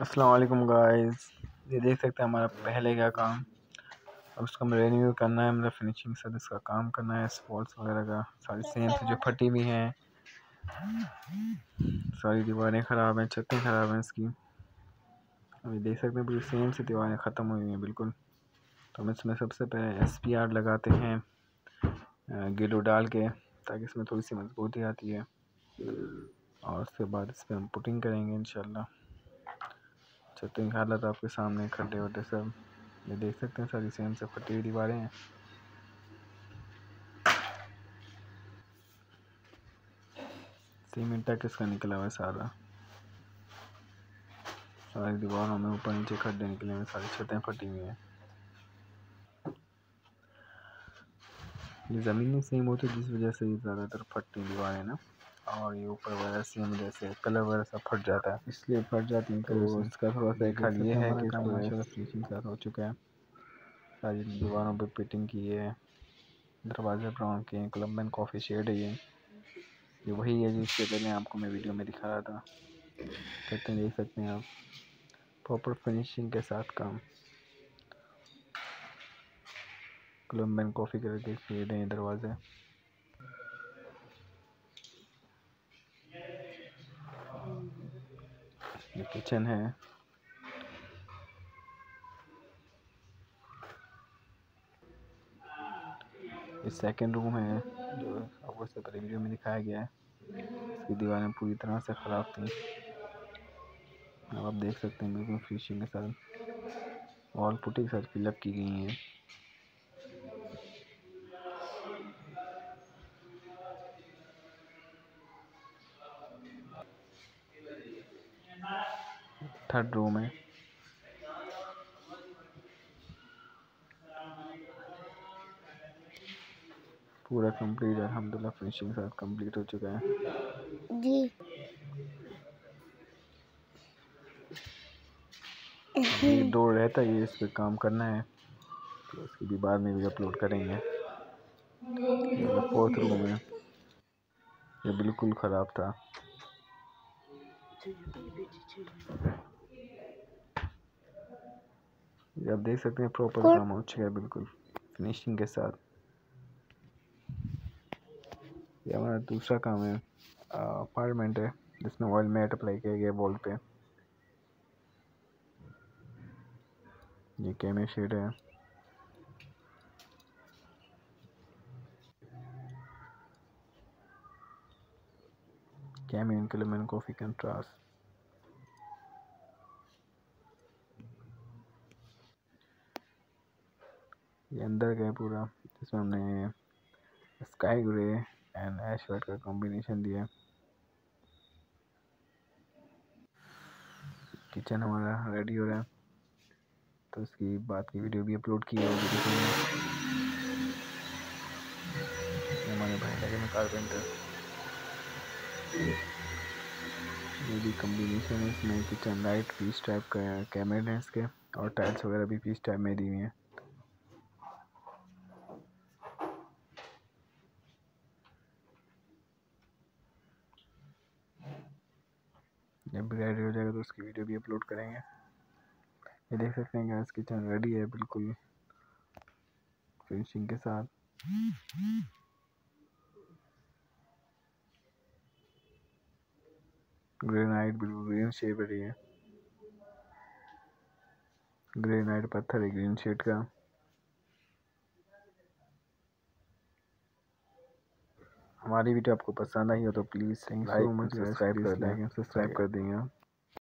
अस्सलाम वालेकुम गाइस, ये देख सकते हैं हमारा पहले का काम। अब उसका हमें रिन्यू करना है, मतलब फिनिशिंग से इसका काम करना है। स्पॉट्स वगैरह का सारी सेम जो फटी भी हैं, सारी दीवारें ख़राब हैं, छतें ख़राब हैं इसकी। अभी देख सकते हैं पूरी सेम सी दीवारें ख़त्म हुई हैं बिल्कुल। तो हम इसमें सबसे पहले SPR लगाते हैं गिलो डाल के, ताकि इसमें थोड़ी सी मजबूती आती है। और उसके बाद इस पर हम पुटिंग करेंगे इंशाल्लाह। छतें की हालत आपके सामने, खड्डे वड्डे सब, ये देख सकते हैं सारी सेम से फटी हुई दीवारें हैं। सीमेंट तक इसका निकला हुआ है सारा, सारी दीवारों में ऊपर नीचे खड्डे निकले हुए, सारी छतें फटी हुई हैं। ये ज़मीनें सेम होती है, जिस वजह से ये ज़्यादातर फटती दीवारें ना, और ये ऊपर वाला सेम जैसे कलर वगैरह सब फट जाता है, इसलिए फट जाती है। तो इसका थोड़ा सा एक हल ये है कि फिनिशिंग साथ हो चुका है, सारी दीवारों पर पेंटिंग की है, दरवाजे ब्राउन किए हैं, क्लब मैन कॉफ़ी शेड है ये वही है जिससे पहले आपको मैं वीडियो में दिखा रहा था। कहते देख सकते हैं आप प्रॉपर फिनिशिंग के साथ काम। क्लब मैन कॉफ़ी कलर के शेड हैं दरवाजे। ये किचन है, ये सेकेंड रूम है जो आपको से पहले वीडियो में दिखाया गया है। इसकी दीवारें पूरी तरह से ख़राब थी, अब आप देख सकते हैं बिल्कुल फिनिशिंग के साथ। वॉल पुटिंग के साथ फिलअप की गई है। थर्ड रूम है, पूरा कंप्लीट अल्हम्दुलिल्लाह फिनिशिंग के साथ कंप्लीट हो चुका है जी। ये डोर रहता है, ये इस पर काम करना है, तो उसकी भी बाद में वीडियो अपलोड करेंगे। फोर्थ रूम है, ये बिल्कुल ख़राब था। आप देख सकते हैं प्रॉपर काम हो चुका है बिल्कुल फिनिशिंग के साथ। ये हमारा दूसरा काम है, अपार्टमेंट है जिसमें ऑयल मैट अप्लाई किया गया वॉल पे। ये कैमरा शेड है, कैमियन क्लेमन कॉफी कंट्रास्ट। ये अंदर गए पूरा, इसमें हमने sky grey and ash white का कॉम्बिनेशन दिया। किचन हमारा रेडी हो रहा है, तो इसकी बात की वीडियो भी अपलोड की होगी। हमारे भाई लगे में कारपेंटर, ये भी कॉम्बिनेशन है इसमें। किचन लाइट पीस टाइप का कैबिनेट है इसके, और टाइल्स वगैरह भी पीस टाइप में दी हुई हैं। जब भी रेडी हो जाएगा तो उसकी वीडियो भी अपलोड करेंगे। ये देख सकते हैं गैस, किचन रेडी है बिल्कुल फिनिशिंग के साथ। ग्रेनाइट बिल्कुल ग्रीन शेड रही है, ग्रेनाइट पत्थर है ग्रीन शेड का। हमारी वीडियो आपको पसंद आई हो तो प्लीज़ लाइक सब्सक्राइब कर देंगे।